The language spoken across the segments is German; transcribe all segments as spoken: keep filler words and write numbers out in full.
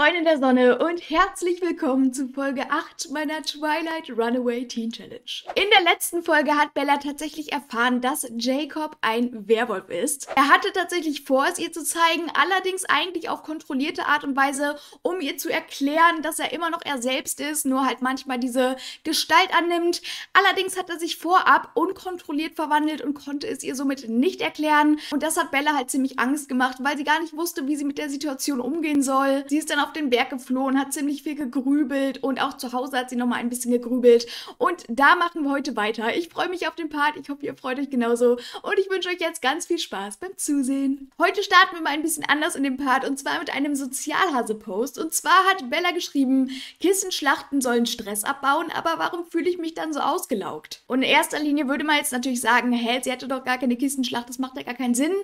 Freunde der Sonne und herzlich willkommen zu Folge acht meiner Twilight Runaway Teen Challenge. In der letzten Folge hat Bella tatsächlich erfahren, dass Jacob ein Werwolf ist. Er hatte tatsächlich vor, es ihr zu zeigen, allerdings eigentlich auf kontrollierte Art und Weise, um ihr zu erklären, dass er immer noch er selbst ist, nur halt manchmal diese Gestalt annimmt. Allerdings hat er sich vorab unkontrolliert verwandelt und konnte es ihr somit nicht erklären. Und das hat Bella halt ziemlich Angst gemacht, weil sie gar nicht wusste, wie sie mit der Situation umgehen soll. Sie ist dann auf den Berg geflohen, hat ziemlich viel gegrübelt und auch zu Hause hat sie nochmal ein bisschen gegrübelt. Und da machen wir heute weiter. Ich freue mich auf den Part, ich hoffe, ihr freut euch genauso und ich wünsche euch jetzt ganz viel Spaß beim Zusehen. Heute starten wir mal ein bisschen anders in dem Part und zwar mit einem Sozialhase-Post. Und zwar hat Bella geschrieben, Kissenschlachten sollen Stress abbauen, aber warum fühle ich mich dann so ausgelaugt? Und in erster Linie würde man jetzt natürlich sagen, hä, sie hatte doch gar keine Kissenschlacht, das macht ja gar keinen Sinn.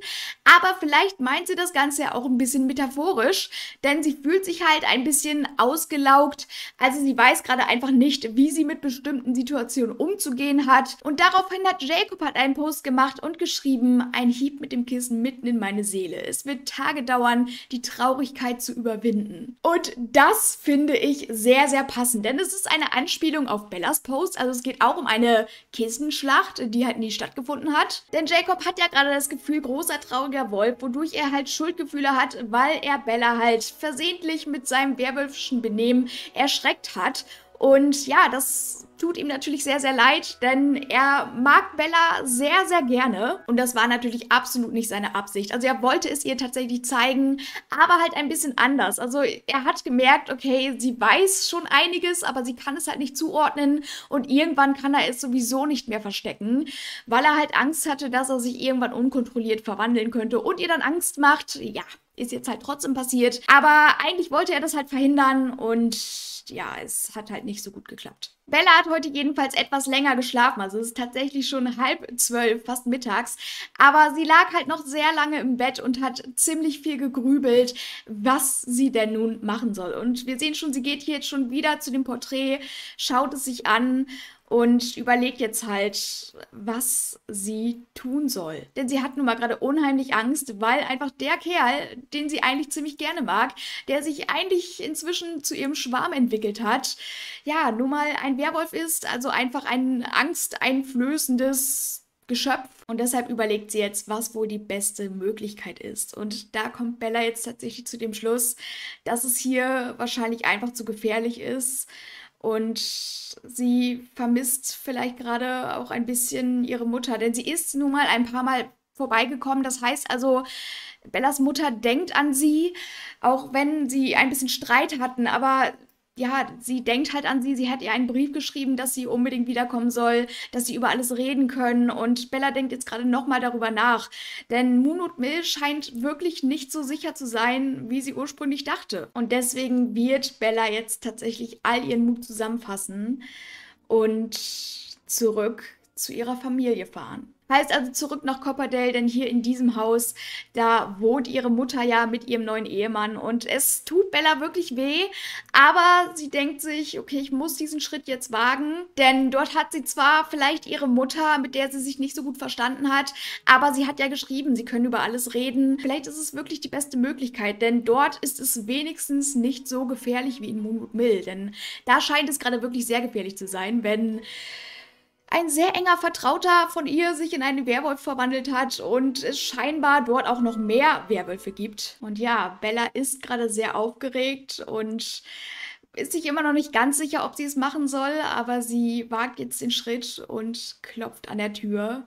Aber vielleicht meint sie das Ganze ja auch ein bisschen metaphorisch, denn sie fühlt sich halt ein bisschen ausgelaugt. Also sie weiß gerade einfach nicht, wie sie mit bestimmten Situationen umzugehen hat. Und daraufhin hat Jacob halt einen Post gemacht und geschrieben, ein Hieb mit dem Kissen mitten in meine Seele. Es wird Tage dauern, die Traurigkeit zu überwinden. Und das finde ich sehr, sehr passend, denn es ist eine Anspielung auf Bellas Post. Also es geht auch um eine Kissenschlacht, die halt nie stattgefunden hat. Denn Jacob hat ja gerade das Gefühl großer, trauriger Wolf, wodurch er halt Schuldgefühle hat, weil er Bella halt versehentlich mit seinem werwölfischen Benehmen erschreckt hat. Und ja, das tut ihm natürlich sehr, sehr leid, denn er mag Bella sehr, sehr gerne. Und das war natürlich absolut nicht seine Absicht. Also er wollte es ihr tatsächlich zeigen, aber halt ein bisschen anders. Also er hat gemerkt, okay, sie weiß schon einiges, aber sie kann es halt nicht zuordnen. Und irgendwann kann er es sowieso nicht mehr verstecken, weil er halt Angst hatte, dass er sich irgendwann unkontrolliert verwandeln könnte und ihr dann Angst macht. Ja, ist jetzt halt trotzdem passiert. Aber eigentlich wollte er das halt verhindern und ja, es hat halt nicht so gut geklappt. Bella hat heute jedenfalls etwas länger geschlafen, also es ist tatsächlich schon halb zwölf, fast mittags, aber sie lag halt noch sehr lange im Bett und hat ziemlich viel gegrübelt, was sie denn nun machen soll. Und wir sehen schon, sie geht hier jetzt schon wieder zu dem Porträt, schaut es sich an und überlegt jetzt halt, was sie tun soll. Denn sie hat nun mal gerade unheimlich Angst, weil einfach der Kerl, den sie eigentlich ziemlich gerne mag, der sich eigentlich inzwischen zu ihrem Schwarm entwickelt hat, ja, nun mal ein Werwolf ist, also einfach ein angsteinflößendes Geschöpf. Und deshalb überlegt sie jetzt, was wohl die beste Möglichkeit ist. Und da kommt Bella jetzt tatsächlich zu dem Schluss, dass es hier wahrscheinlich einfach zu gefährlich ist. Und sie vermisst vielleicht gerade auch ein bisschen ihre Mutter, denn sie ist nun mal ein paar Mal vorbeigekommen. Das heißt also, Bellas Mutter denkt an sie, auch wenn sie ein bisschen Streit hatten. Aber ja, sie denkt halt an sie. Sie hat ihr einen Brief geschrieben, dass sie unbedingt wiederkommen soll, dass sie über alles reden können. Und Bella denkt jetzt gerade nochmal darüber nach. Denn Moonwood Mill scheint wirklich nicht so sicher zu sein, wie sie ursprünglich dachte. Und deswegen wird Bella jetzt tatsächlich all ihren Mut zusammenfassen und zurück zu ihrer Familie fahren. Heißt also zurück nach Copperdale, denn hier in diesem Haus, da wohnt ihre Mutter ja mit ihrem neuen Ehemann und es tut Bella wirklich weh, aber sie denkt sich, okay, ich muss diesen Schritt jetzt wagen, denn dort hat sie zwar vielleicht ihre Mutter, mit der sie sich nicht so gut verstanden hat, aber sie hat ja geschrieben, sie können über alles reden. Vielleicht ist es wirklich die beste Möglichkeit, denn dort ist es wenigstens nicht so gefährlich wie in Moonwood Mill, denn da scheint es gerade wirklich sehr gefährlich zu sein, wenn ein sehr enger Vertrauter von ihr sich in einen Werwolf verwandelt hat und es scheinbar dort auch noch mehr Werwölfe gibt. Und ja, Bella ist gerade sehr aufgeregt und ist sich immer noch nicht ganz sicher, ob sie es machen soll, aber sie wagt jetzt den Schritt und klopft an der Tür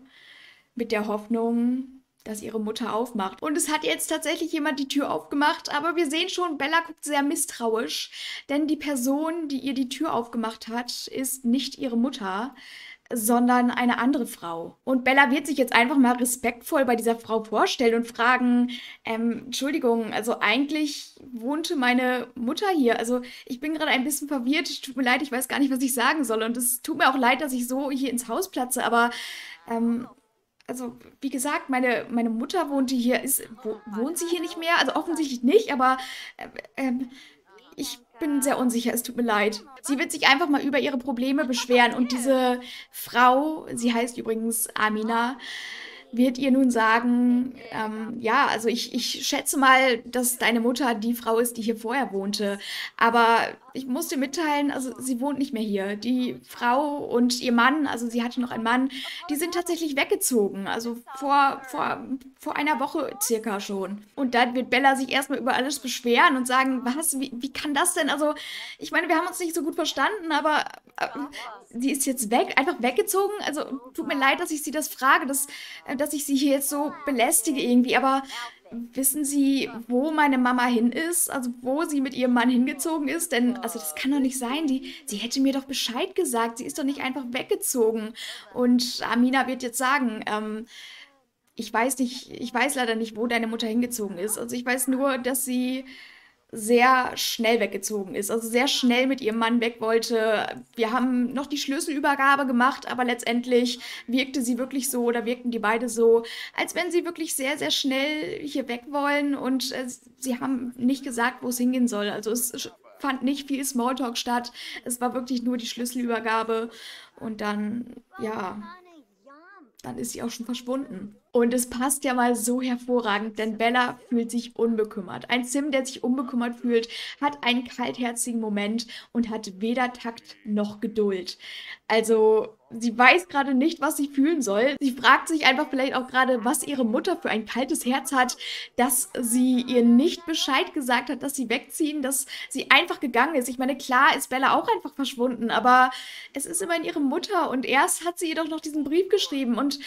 mit der Hoffnung, dass ihre Mutter aufmacht. Und es hat jetzt tatsächlich jemand die Tür aufgemacht, aber wir sehen schon, Bella guckt sehr misstrauisch, denn die Person, die ihr die Tür aufgemacht hat, ist nicht ihre Mutter, sondern eine andere Frau. Und Bella wird sich jetzt einfach mal respektvoll bei dieser Frau vorstellen und fragen, ähm, Entschuldigung, also eigentlich wohnte meine Mutter hier. Also ich bin gerade ein bisschen verwirrt, tut mir leid, ich weiß gar nicht, was ich sagen soll. Und es tut mir auch leid, dass ich so hier ins Haus platze, aber ähm, also wie gesagt, meine, meine Mutter wohnte hier. Ist, wo, wohnt sie hier nicht mehr? Also offensichtlich nicht, aber ähm, ich bin sehr unsicher, es tut mir leid. Sie wird sich einfach mal über ihre Probleme beschweren und diese Frau, sie heißt übrigens Amina, wird ihr nun sagen, ähm, ja, also ich, ich schätze mal, dass deine Mutter die Frau ist, die hier vorher wohnte. Aber ich muss dir mitteilen, also sie wohnt nicht mehr hier. Die Frau und ihr Mann, also sie hatte noch einen Mann, die sind tatsächlich weggezogen. Also vor, vor, vor einer Woche circa schon. Und dann wird Bella sich erstmal über alles beschweren und sagen, was, wie, wie kann das denn? Also ich meine, wir haben uns nicht so gut verstanden, aber äh, sie ist jetzt weg, einfach weggezogen. Also tut mir leid, dass ich sie das frage, dass, dass ich sie hier jetzt so belästige irgendwie, aber wissen Sie, wo meine Mama hin ist? Also wo sie mit ihrem Mann hingezogen ist? Denn, also das kann doch nicht sein. Die, sie hätte mir doch Bescheid gesagt. Sie ist doch nicht einfach weggezogen. Und Amina wird jetzt sagen, ähm, ich weiß nicht, ich weiß leider nicht, wo deine Mutter hingezogen ist. Also ich weiß nur, dass sie sehr schnell weggezogen ist, also sehr schnell mit ihrem Mann weg wollte. Wir haben noch die Schlüsselübergabe gemacht, aber letztendlich wirkte sie wirklich so oder wirkten die beide so, als wenn sie wirklich sehr, sehr schnell hier weg wollen und äh, sie haben nicht gesagt, wo es hingehen soll. Also es fand nicht viel Smalltalk statt, es war wirklich nur die Schlüsselübergabe und dann, ja, dann ist sie auch schon verschwunden. Und es passt ja mal so hervorragend, denn Bella fühlt sich unbekümmert. Ein Sim, der sich unbekümmert fühlt, hat einen kaltherzigen Moment und hat weder Takt noch Geduld. Also sie weiß gerade nicht, was sie fühlen soll. Sie fragt sich einfach vielleicht auch gerade, was ihre Mutter für ein kaltes Herz hat, dass sie ihr nicht Bescheid gesagt hat, dass sie wegziehen, dass sie einfach gegangen ist. Ich meine, klar ist Bella auch einfach verschwunden, aber es ist immerhin ihre Mutter und erst hat sie ihr doch noch diesen Brief geschrieben und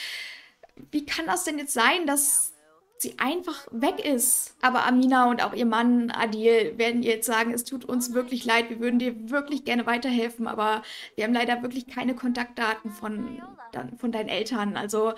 wie kann das denn jetzt sein, dass sie einfach weg ist? Aber Amina und auch ihr Mann Adil werden ihr jetzt sagen, es tut uns wirklich leid, wir würden dir wirklich gerne weiterhelfen, aber wir haben leider wirklich keine Kontaktdaten von, von deinen Eltern. Also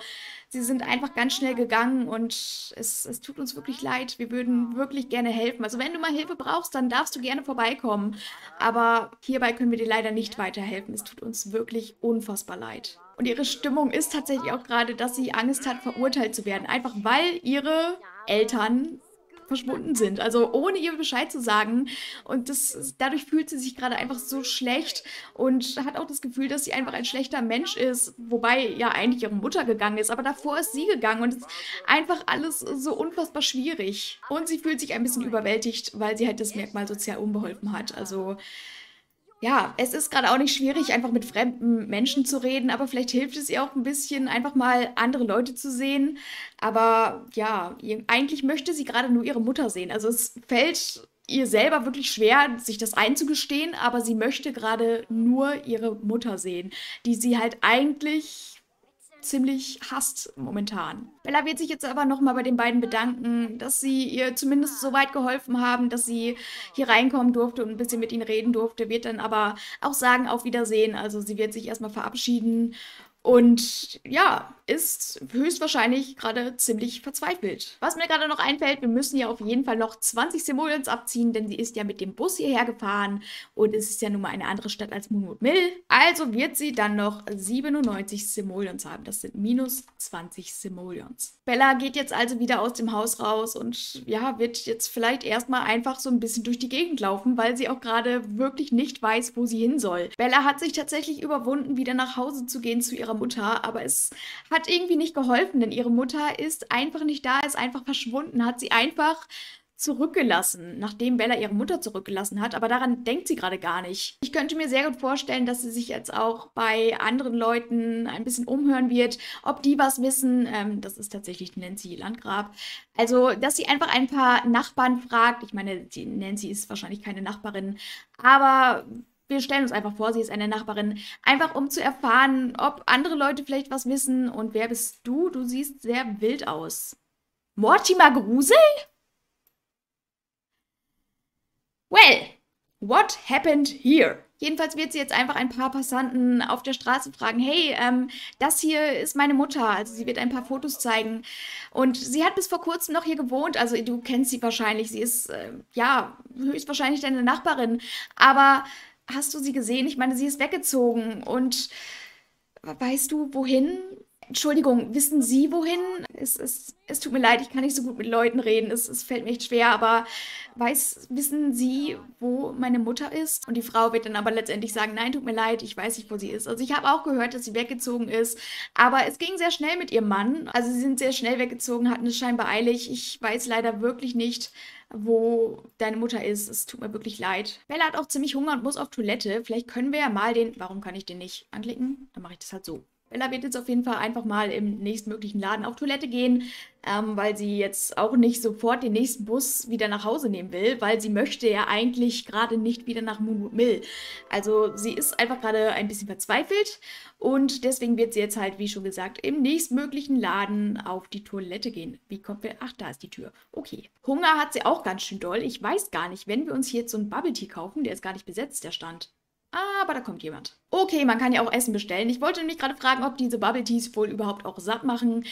sie sind einfach ganz schnell gegangen und es, es tut uns wirklich leid, wir würden wirklich gerne helfen. Also wenn du mal Hilfe brauchst, dann darfst du gerne vorbeikommen, aber hierbei können wir dir leider nicht weiterhelfen. Es tut uns wirklich unfassbar leid. Und ihre Stimmung ist tatsächlich auch gerade, dass sie Angst hat, verurteilt zu werden. Einfach weil ihre Eltern verschwunden sind. Also ohne ihr Bescheid zu sagen. Und das, dadurch fühlt sie sich gerade einfach so schlecht und hat auch das Gefühl, dass sie einfach ein schlechter Mensch ist. Wobei ja eigentlich ihre Mutter gegangen ist, aber davor ist sie gegangen und es ist einfach alles so unfassbar schwierig. Und sie fühlt sich ein bisschen überwältigt, weil sie halt das Merkmal sozial unbeholfen hat. Also ja, es ist gerade auch nicht schwierig, einfach mit fremden Menschen zu reden, aber vielleicht hilft es ihr auch ein bisschen, einfach mal andere Leute zu sehen. Aber ja, eigentlich möchte sie gerade nur ihre Mutter sehen. Also es fällt ihr selber wirklich schwer, sich das einzugestehen, aber sie möchte gerade nur ihre Mutter sehen, die sie halt eigentlich ziemlich hasst momentan. Bella wird sich jetzt aber nochmal bei den beiden bedanken, dass sie ihr zumindest so weit geholfen haben, dass sie hier reinkommen durfte und ein bisschen mit ihnen reden durfte, wird dann aber auch sagen, auf Wiedersehen. Also sie wird sich erstmal verabschieden und ja, ist höchstwahrscheinlich gerade ziemlich verzweifelt. Was mir gerade noch einfällt, wir müssen ja auf jeden Fall noch zwanzig Simoleons abziehen, denn sie ist ja mit dem Bus hierher gefahren und es ist ja nun mal eine andere Stadt als Moonwood Mill. Also wird sie dann noch siebenundneunzig Simoleons haben. Das sind minus zwanzig Simoleons. Bella geht jetzt also wieder aus dem Haus raus und ja, wird jetzt vielleicht erstmal einfach so ein bisschen durch die Gegend laufen, weil sie auch gerade wirklich nicht weiß, wo sie hin soll. Bella hat sich tatsächlich überwunden, wieder nach Hause zu gehen zu ihrer Mutter, aber es hat irgendwie nicht geholfen, denn ihre Mutter ist einfach nicht da, ist einfach verschwunden, hat sie einfach zurückgelassen, nachdem Bella ihre Mutter zurückgelassen hat, aber daran denkt sie gerade gar nicht. Ich könnte mir sehr gut vorstellen, dass sie sich jetzt auch bei anderen Leuten ein bisschen umhören wird, ob die was wissen. Ähm, das ist tatsächlich Nancy Landgrab. Also, dass sie einfach ein paar Nachbarn fragt. Ich meine, die Nancy ist wahrscheinlich keine Nachbarin, aber wir stellen uns einfach vor, sie ist eine Nachbarin, einfach um zu erfahren, ob andere Leute vielleicht was wissen. Und wer bist du? Du siehst sehr wild aus. Mortimer Grusel? Well, what happened here? Jedenfalls wird sie jetzt einfach ein paar Passanten auf der Straße fragen, hey, ähm, das hier ist meine Mutter. Also sie wird ein paar Fotos zeigen. Und sie hat bis vor kurzem noch hier gewohnt. Also du kennst sie wahrscheinlich. Sie ist, äh, ja, höchstwahrscheinlich deine Nachbarin. Aber hast du sie gesehen? Ich meine, sie ist weggezogen. Und weißt du, wohin? Entschuldigung, wissen Sie wohin? Es, es, es tut mir leid, ich kann nicht so gut mit Leuten reden, es, es fällt mir echt schwer, aber weiß, wissen Sie, wo meine Mutter ist? Und die Frau wird dann aber letztendlich sagen, nein, tut mir leid, ich weiß nicht, wo sie ist. Also ich habe auch gehört, dass sie weggezogen ist, aber es ging sehr schnell mit ihrem Mann. Also sie sind sehr schnell weggezogen, hatten es scheinbar eilig. Ich weiß leider wirklich nicht, wo deine Mutter ist. Es tut mir wirklich leid. Bella hat auch ziemlich Hunger und muss auf Toilette. Vielleicht können wir ja mal den... Warum kann ich den nicht anklicken? Dann mache ich das halt so. Bella wird jetzt auf jeden Fall einfach mal im nächstmöglichen Laden auf Toilette gehen, ähm, weil sie jetzt auch nicht sofort den nächsten Bus wieder nach Hause nehmen will, weil sie möchte ja eigentlich gerade nicht wieder nach Moonwood Mill. Also sie ist einfach gerade ein bisschen verzweifelt und deswegen wird sie jetzt halt, wie schon gesagt, im nächstmöglichen Laden auf die Toilette gehen. Wie kommt wir? Ach, da ist die Tür. Okay. Hunger hat sie auch ganz schön doll. Ich weiß gar nicht, wenn wir uns hier jetzt so einen Bubble Tea kaufen, der ist gar nicht besetzt, der Stand. Aber da kommt jemand. Okay, man kann ja auch Essen bestellen. Ich wollte nämlich gerade fragen, ob diese Bubble Teas wohl überhaupt auch satt machen.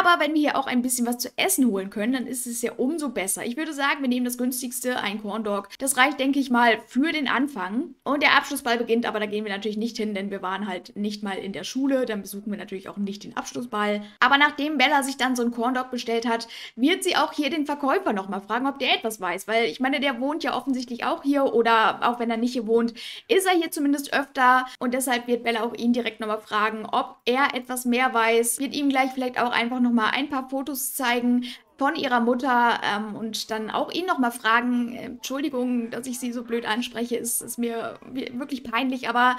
Aber wenn wir hier auch ein bisschen was zu essen holen können, dann ist es ja umso besser. Ich würde sagen, wir nehmen das günstigste, ein Corn Dog. Das reicht, denke ich mal, für den Anfang. Und der Abschlussball beginnt, aber da gehen wir natürlich nicht hin, denn wir waren halt nicht mal in der Schule. Dann besuchen wir natürlich auch nicht den Abschlussball. Aber nachdem Bella sich dann so einen Corn Dog bestellt hat, wird sie auch hier den Verkäufer nochmal fragen, ob der etwas weiß. Weil ich meine, der wohnt ja offensichtlich auch hier oder auch wenn er nicht hier wohnt, ist er hier zumindest öfter. Und deshalb wird Bella auch ihn direkt nochmal fragen, ob er etwas mehr weiß. Wird ihm gleich vielleicht auch einfach nochmal ein paar Fotos zeigen von ihrer Mutter ähm, und dann auch ihn nochmal fragen, Entschuldigung, dass ich Sie so blöd anspreche, es ist mir wirklich peinlich, aber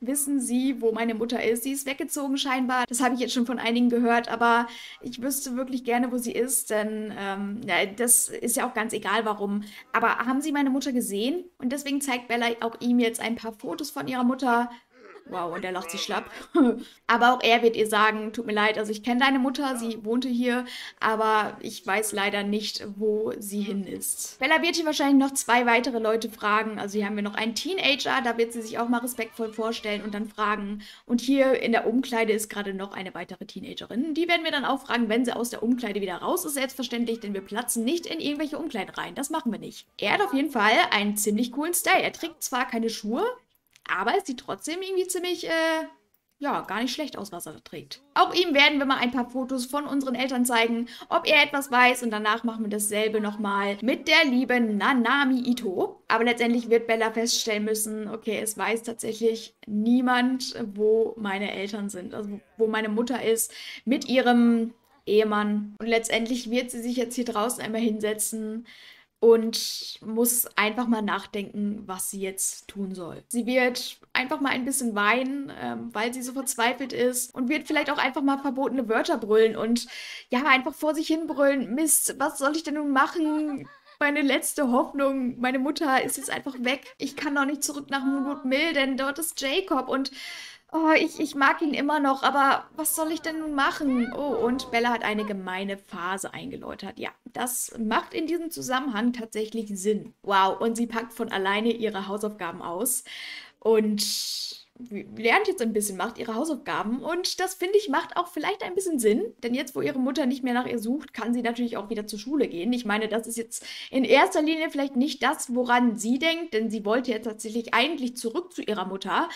wissen Sie, wo meine Mutter ist? Sie ist weggezogen scheinbar, das habe ich jetzt schon von einigen gehört, aber ich wüsste wirklich gerne, wo sie ist, denn ähm, ja, das ist ja auch ganz egal, warum. Aber haben Sie meine Mutter gesehen? Und deswegen zeigt Bella auch ihm jetzt ein paar Fotos von ihrer Mutter. Wow, und er lacht sich schlapp. Aber auch er wird ihr sagen, tut mir leid, also ich kenne deine Mutter, sie wohnte hier, aber ich weiß leider nicht, wo sie hin ist. Bella wird hier wahrscheinlich noch zwei weitere Leute fragen. Also hier haben wir noch einen Teenager, da wird sie sich auch mal respektvoll vorstellen und dann fragen. Und hier in der Umkleide ist gerade noch eine weitere Teenagerin. Die werden wir dann auch fragen, wenn sie aus der Umkleide wieder raus ist, selbstverständlich, denn wir platzen nicht in irgendwelche Umkleiden rein. Das machen wir nicht. Er hat auf jeden Fall einen ziemlich coolen Style. Er trägt zwar keine Schuhe, aber es sieht trotzdem irgendwie ziemlich, äh, ja, gar nicht schlecht aus, was er da trägt. Auch ihm werden wir mal ein paar Fotos von unseren Eltern zeigen, ob er etwas weiß. Und danach machen wir dasselbe nochmal mit der lieben Nanami Ito. Aber letztendlich wird Bella feststellen müssen, okay, es weiß tatsächlich niemand, wo meine Eltern sind. Also wo meine Mutter ist mit ihrem Ehemann. Und letztendlich wird sie sich jetzt hier draußen einmal hinsetzen und muss einfach mal nachdenken, was sie jetzt tun soll. Sie wird einfach mal ein bisschen weinen, ähm, weil sie so verzweifelt ist. Und wird vielleicht auch einfach mal verbotene Wörter brüllen. Und ja, einfach vor sich hin brüllen. Mist, was soll ich denn nun machen? Meine letzte Hoffnung, meine Mutter ist jetzt einfach weg. Ich kann doch nicht zurück nach Moonwood Mill, denn dort ist Jacob. Und oh, ich, ich mag ihn immer noch, aber was soll ich denn nun machen? Oh, und Bella hat eine gemeine Phase eingeläutert. Ja, das macht in diesem Zusammenhang tatsächlich Sinn. Wow, und sie packt von alleine ihre Hausaufgaben aus und lernt jetzt ein bisschen, macht ihre Hausaufgaben und das, finde ich, macht auch vielleicht ein bisschen Sinn, denn jetzt, wo ihre Mutter nicht mehr nach ihr sucht, kann sie natürlich auch wieder zur Schule gehen. Ich meine, das ist jetzt in erster Linie vielleicht nicht das, woran sie denkt, denn sie wollte jetzt tatsächlich eigentlich zurück zu ihrer Mutter,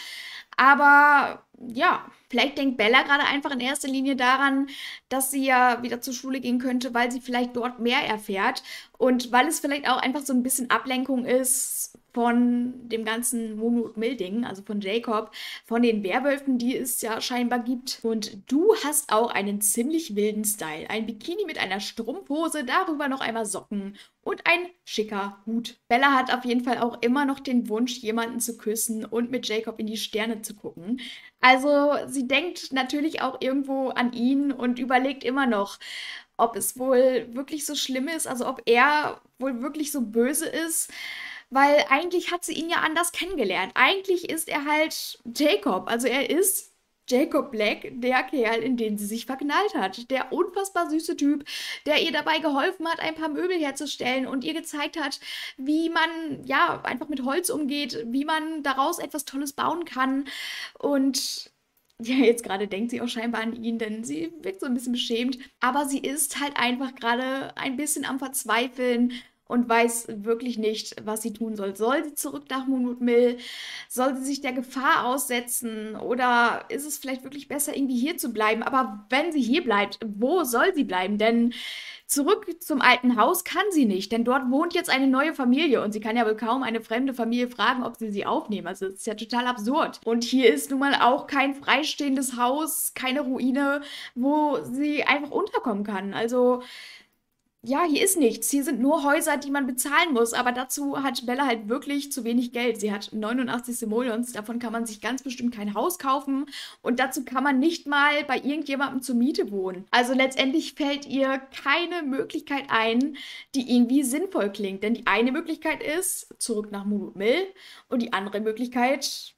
aber ja, vielleicht denkt Bella gerade einfach in erster Linie daran, dass sie ja wieder zur Schule gehen könnte, weil sie vielleicht dort mehr erfährt und weil es vielleicht auch einfach so ein bisschen Ablenkung ist von dem ganzen Moonwood Mill-Ding, also von Jacob, von den Werwölfen, die es ja scheinbar gibt. Und du hast auch einen ziemlich wilden Style. Ein Bikini mit einer Strumpfhose, darüber noch einmal Socken und ein schicker Hut. Bella hat auf jeden Fall auch immer noch den Wunsch, jemanden zu küssen und mit Jacob in die Sterne zu gucken. Also sie denkt natürlich auch irgendwo an ihn und überlegt immer noch, ob es wohl wirklich so schlimm ist, also ob er wohl wirklich so böse ist. Weil eigentlich hat sie ihn ja anders kennengelernt. Eigentlich ist er halt Jacob. Also er ist Jacob Black, der Kerl, in den sie sich verknallt hat. Der unfassbar süße Typ, der ihr dabei geholfen hat, ein paar Möbel herzustellen und ihr gezeigt hat, wie man ja einfach mit Holz umgeht, wie man daraus etwas Tolles bauen kann. Und ja, jetzt gerade denkt sie auch scheinbar an ihn, denn sie wirkt so ein bisschen beschämt. Aber sie ist halt einfach gerade ein bisschen am Verzweifeln. und weiß wirklich nicht, was sie tun soll. Soll sie zurück nach Moonwood Mill? Soll sie sich der Gefahr aussetzen? Oder ist es vielleicht wirklich besser, irgendwie hier zu bleiben? Aber wenn sie hier bleibt, wo soll sie bleiben? Denn zurück zum alten Haus kann sie nicht, denn dort wohnt jetzt eine neue Familie und sie kann ja wohl kaum eine fremde Familie fragen, ob sie sie aufnehmen. Also das ist ja total absurd. Und hier ist nun mal auch kein freistehendes Haus, keine Ruine, wo sie einfach unterkommen kann. Also ja, hier ist nichts. Hier sind nur Häuser, die man bezahlen muss. Aber dazu hat Bella halt wirklich zu wenig Geld. Sie hat neunundachtzig Simoleons. Davon kann man sich ganz bestimmt kein Haus kaufen. Und dazu kann man nicht mal bei irgendjemandem zur Miete wohnen. Also letztendlich fällt ihr keine Möglichkeit ein, die irgendwie sinnvoll klingt. Denn die eine Möglichkeit ist, zurück nach Moonwood Mill. Und die andere Möglichkeit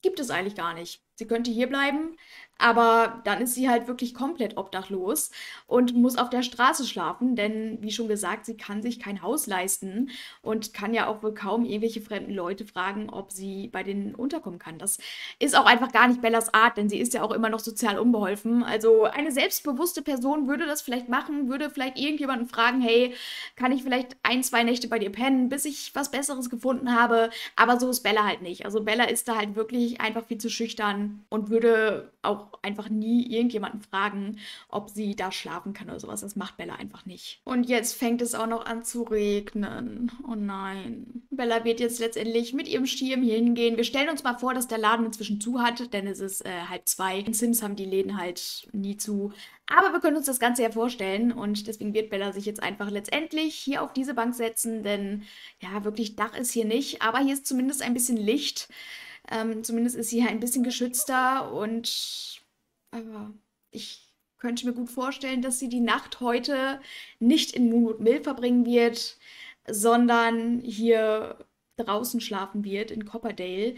gibt es eigentlich gar nicht. Sie könnte hier bleiben, aber dann ist sie halt wirklich komplett obdachlos und muss auf der Straße schlafen, denn wie schon gesagt, sie kann sich kein Haus leisten und kann ja auch wohl kaum irgendwelche fremden Leute fragen, ob sie bei denen unterkommen kann. Das ist auch einfach gar nicht Bellas Art, denn sie ist ja auch immer noch sozial unbeholfen. Also eine selbstbewusste Person würde das vielleicht machen, würde vielleicht irgendjemanden fragen, hey, kann ich vielleicht ein, zwei Nächte bei dir pennen, bis ich was Besseres gefunden habe? Aber so ist Bella halt nicht. Also Bella ist da halt wirklich einfach viel zu schüchtern und würde auch einfach nie irgendjemanden fragen, ob sie da schlafen kann oder sowas. Das macht Bella einfach nicht. Und jetzt fängt es auch noch an zu regnen. Oh nein. Bella wird jetzt letztendlich mit ihrem Schirm hier hingehen. Wir stellen uns mal vor, dass der Laden inzwischen zu hat, denn es ist äh, halb zwei. In Sims haben die Läden halt nie zu. Aber wir können uns das Ganze ja vorstellen und deswegen wird Bella sich jetzt einfach letztendlich hier auf diese Bank setzen, denn ja, wirklich Dach ist hier nicht, aber hier ist zumindest ein bisschen Licht. Ähm, zumindest ist sie hier ein bisschen geschützter und aber ich könnte mir gut vorstellen, dass sie die Nacht heute nicht in Moonwood Mill verbringen wird, sondern hier draußen schlafen wird in Copperdale.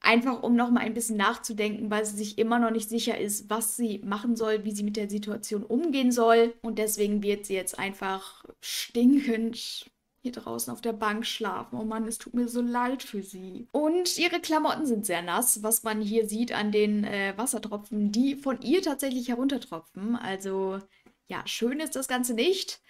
Einfach um nochmal ein bisschen nachzudenken, weil sie sich immer noch nicht sicher ist, was sie machen soll, wie sie mit der Situation umgehen soll. Und deswegen wird sie jetzt einfach stinkend hier draußen auf der Bank schlafen. Oh Mann, es tut mir so leid für sie. Und ihre Klamotten sind sehr nass, was man hier sieht an den äh, Wassertropfen, die von ihr tatsächlich heruntertropfen. Also ja, schön ist das Ganze nicht.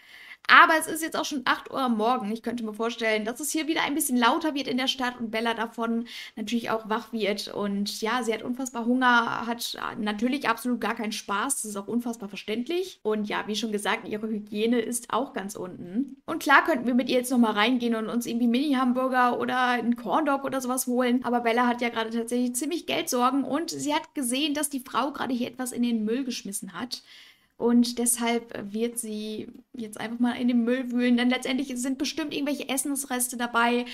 Aber es ist jetzt auch schon acht Uhr am Morgen. Ich könnte mir vorstellen, dass es hier wieder ein bisschen lauter wird in der Stadt und Bella davon natürlich auch wach wird. Und ja, sie hat unfassbar Hunger, hat natürlich absolut gar keinen Spaß. Das ist auch unfassbar verständlich. Und ja, wie schon gesagt, ihre Hygiene ist auch ganz unten. Und klar könnten wir mit ihr jetzt nochmal reingehen und uns irgendwie Mini-Hamburger oder einen Corndog oder sowas holen. Aber Bella hat ja gerade tatsächlich ziemlich Geldsorgen und sie hat gesehen, dass die Frau gerade hier etwas in den Müll geschmissen hat. Und deshalb wird sie jetzt einfach mal in den Müll wühlen. Denn letztendlich sind bestimmt irgendwelche Essensreste dabei.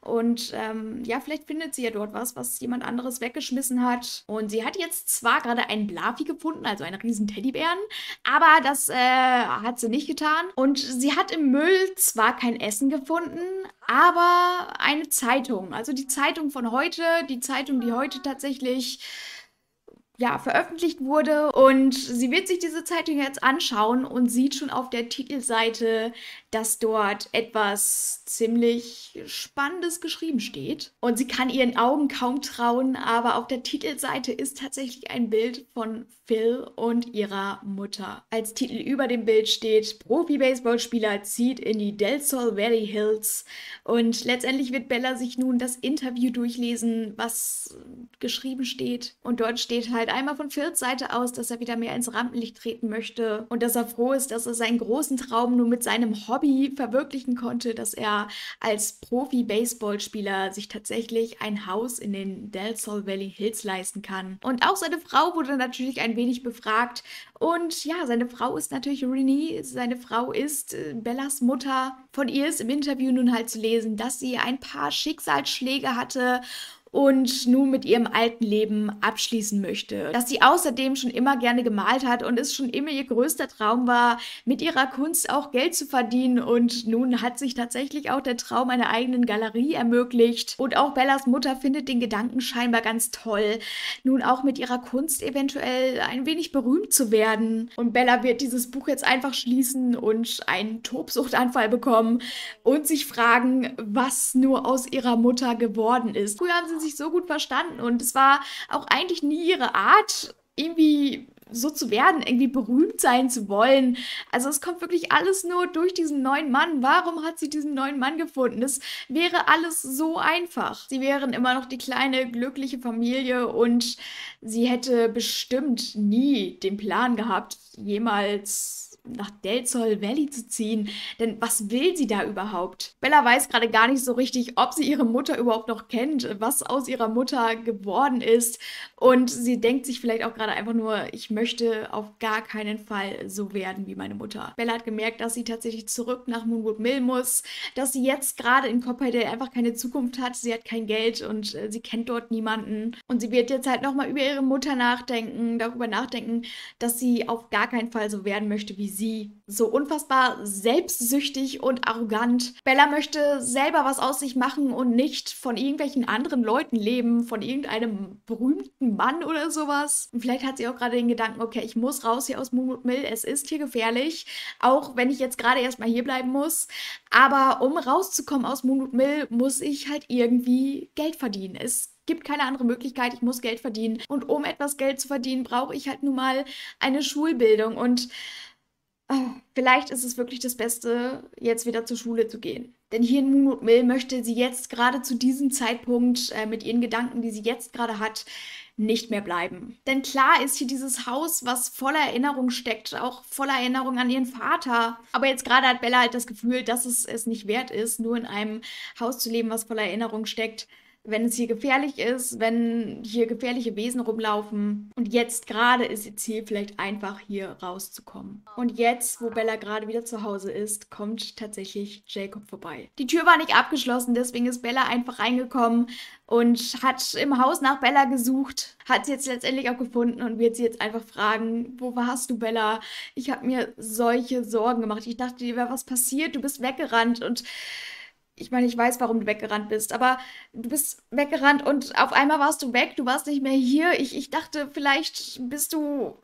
Und ähm, ja, vielleicht findet sie ja dort was, was jemand anderes weggeschmissen hat. Und sie hat jetzt zwar gerade einen Blafi gefunden, also einen riesen Teddybären. Aber das äh, hat sie nicht getan. Und sie hat im Müll zwar kein Essen gefunden, aber eine Zeitung. Also die Zeitung von heute, die Zeitung, die heute tatsächlich ja, veröffentlicht wurde und sie wird sich diese Zeitung jetzt anschauen und sieht schon auf der Titelseite, dass dort etwas ziemlich Spannendes geschrieben steht. Und sie kann ihren Augen kaum trauen, aber auf der Titelseite ist tatsächlich ein Bild von Phil und ihrer Mutter. Als Titel über dem Bild steht, Profi-Baseballspieler zieht in die Del Sol Valley Hills. Und letztendlich wird Bella sich nun das Interview durchlesen, was geschrieben steht. Und dort steht halt einmal von Phils Seite aus, dass er wieder mehr ins Rampenlicht treten möchte und dass er froh ist, dass er seinen großen Traum nur mit seinem Hobby verwirklichen konnte, dass er als Profi-Baseballspieler sich tatsächlich ein Haus in den Del Sol Valley Hills leisten kann. Und auch seine Frau wurde natürlich ein wenig befragt und ja, seine Frau ist natürlich Renée, seine Frau ist äh, Bellas Mutter. Von ihr ist im Interview nun halt zu lesen, dass sie ein paar Schicksalsschläge hatte und nun mit ihrem alten Leben abschließen möchte. Dass sie außerdem schon immer gerne gemalt hat und es schon immer ihr größter Traum war, mit ihrer Kunst auch Geld zu verdienen. Und nun hat sich tatsächlich auch der Traum einer eigenen Galerie ermöglicht. Und auch Bellas Mutter findet den Gedanken scheinbar ganz toll, nun auch mit ihrer Kunst eventuell ein wenig berühmt zu werden. Und Bella wird dieses Buch jetzt einfach schließen und einen Tobsuchtanfall bekommen und sich fragen, was nur aus ihrer Mutter geworden ist. Früher haben sie sich so gut verstanden und es war auch eigentlich nie ihre Art, irgendwie so zu werden, irgendwie berühmt sein zu wollen. Also es kommt wirklich alles nur durch diesen neuen Mann. Warum hat sie diesen neuen Mann gefunden? Das wäre alles so einfach. Sie wären immer noch die kleine, glückliche Familie und sie hätte bestimmt nie den Plan gehabt, jemals nach Del Sol Valley zu ziehen. Denn was will sie da überhaupt? Bella weiß gerade gar nicht so richtig, ob sie ihre Mutter überhaupt noch kennt, was aus ihrer Mutter geworden ist. Und sie denkt sich vielleicht auch gerade einfach nur, ich möchte auf gar keinen Fall so werden wie meine Mutter. Bella hat gemerkt, dass sie tatsächlich zurück nach Moonwood Mill muss, dass sie jetzt gerade in Copperdale einfach keine Zukunft hat. Sie hat kein Geld und äh, sie kennt dort niemanden. Und sie wird jetzt halt nochmal über ihre Mutter nachdenken, darüber nachdenken, dass sie auf gar keinen Fall so werden möchte wie sie. So unfassbar selbstsüchtig und arrogant. Bella möchte selber was aus sich machen und nicht von irgendwelchen anderen Leuten leben, von irgendeinem berühmten Mann oder sowas. Und vielleicht hat sie auch gerade den Gedanken, okay, ich muss raus hier aus Moonwood Mill, es ist hier gefährlich, auch wenn ich jetzt gerade erstmal hier bleiben muss. Aber um rauszukommen aus Moonwood Mill, muss ich halt irgendwie Geld verdienen. Es gibt keine andere Möglichkeit, ich muss Geld verdienen. Und um etwas Geld zu verdienen, brauche ich halt nun mal eine Schulbildung und vielleicht ist es wirklich das Beste, jetzt wieder zur Schule zu gehen. Denn hier in Moonwood Mill möchte sie jetzt gerade zu diesem Zeitpunkt äh, mit ihren Gedanken, die sie jetzt gerade hat, nicht mehr bleiben. Denn klar ist hier dieses Haus, was voller Erinnerung steckt, auch voller Erinnerung an ihren Vater. Aber jetzt gerade hat Bella halt das Gefühl, dass es es nicht wert ist, nur in einem Haus zu leben, was voller Erinnerung steckt. Wenn es hier gefährlich ist, wenn hier gefährliche Wesen rumlaufen. Und jetzt gerade ist ihr Ziel vielleicht einfach, hier rauszukommen. Und jetzt, wo Bella gerade wieder zu Hause ist, kommt tatsächlich Jacob vorbei. Die Tür war nicht abgeschlossen, deswegen ist Bella einfach reingekommen und hat im Haus nach Bella gesucht, hat sie jetzt letztendlich auch gefunden und wird sie jetzt einfach fragen, wo warst du, Bella? Ich habe mir solche Sorgen gemacht. Ich dachte, dir wäre was passiert, du bist weggerannt und ich meine, ich weiß, warum du weggerannt bist, aber du bist weggerannt und auf einmal warst du weg, du warst nicht mehr hier. Ich, ich dachte, vielleicht bist du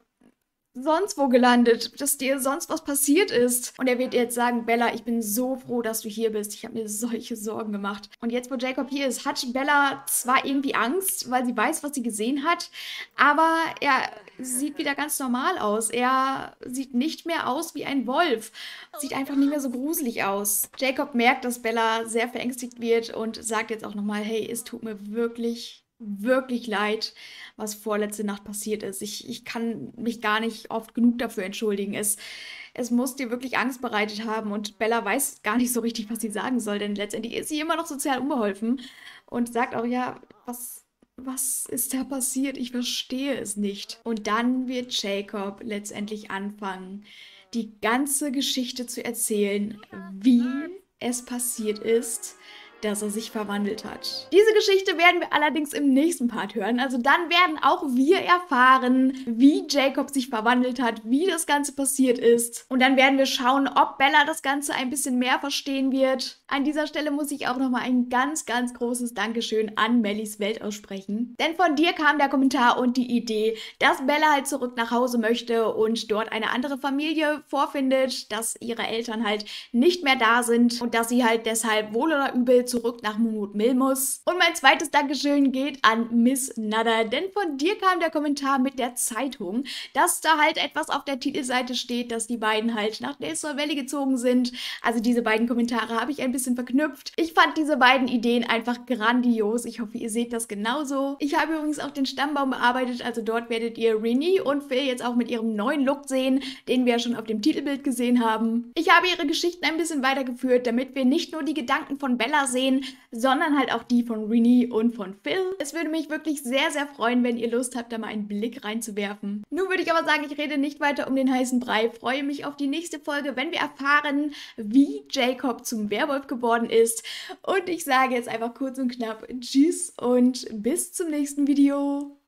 sonst wo gelandet, dass dir sonst was passiert ist. Und er wird jetzt sagen, Bella, ich bin so froh, dass du hier bist. Ich habe mir solche Sorgen gemacht. Und jetzt, wo Jacob hier ist, hat Bella zwar irgendwie Angst, weil sie weiß, was sie gesehen hat, aber er sieht wieder ganz normal aus. Er sieht nicht mehr aus wie ein Wolf. Sieht einfach nicht mehr so gruselig aus. Jacob merkt, dass Bella sehr verängstigt wird und sagt jetzt auch nochmal, hey, es tut mir wirklich, wirklich leid, was vorletzte Nacht passiert ist. Ich, ich kann mich gar nicht oft genug dafür entschuldigen. Es, es muss dir wirklich Angst bereitet haben und Bella weiß gar nicht so richtig, was sie sagen soll, denn letztendlich ist sie immer noch sozial unbeholfen und sagt auch, ja, was... Was ist da passiert? Ich verstehe es nicht. Und dann wird Jacob letztendlich anfangen, die ganze Geschichte zu erzählen, wie es passiert ist, dass er sich verwandelt hat. Diese Geschichte werden wir allerdings im nächsten Part hören. Also dann werden auch wir erfahren, wie Jacob sich verwandelt hat, wie das Ganze passiert ist. Und dann werden wir schauen, ob Bella das Ganze ein bisschen mehr verstehen wird. An dieser Stelle muss ich auch nochmal ein ganz, ganz großes Dankeschön an Mellys Welt aussprechen. Denn von dir kam der Kommentar und die Idee, dass Bella halt zurück nach Hause möchte und dort eine andere Familie vorfindet, dass ihre Eltern halt nicht mehr da sind und dass sie halt deshalb wohl oder übel zurück nach Moonwood Mill muss. Und mein zweites Dankeschön geht an Miss Nada, denn von dir kam der Kommentar mit der Zeitung, dass da halt etwas auf der Titelseite steht, dass die beiden halt nach Del Sol Valley gezogen sind. Also diese beiden Kommentare habe ich ein bisschen verknüpft. Ich fand diese beiden Ideen einfach grandios. Ich hoffe, ihr seht das genauso. Ich habe übrigens auch den Stammbaum bearbeitet, also dort werdet ihr Renée und Phil jetzt auch mit ihrem neuen Look sehen, den wir ja schon auf dem Titelbild gesehen haben. Ich habe ihre Geschichten ein bisschen weitergeführt, damit wir nicht nur die Gedanken von Bella sehen, Sehen, sondern halt auch die von Renée und von Phil. Es würde mich wirklich sehr, sehr freuen, wenn ihr Lust habt, da mal einen Blick reinzuwerfen. Nun würde ich aber sagen, ich rede nicht weiter um den heißen Brei. Freue mich auf die nächste Folge, wenn wir erfahren, wie Jacob zum Werwolf geworden ist. Und ich sage jetzt einfach kurz und knapp Tschüss und bis zum nächsten Video.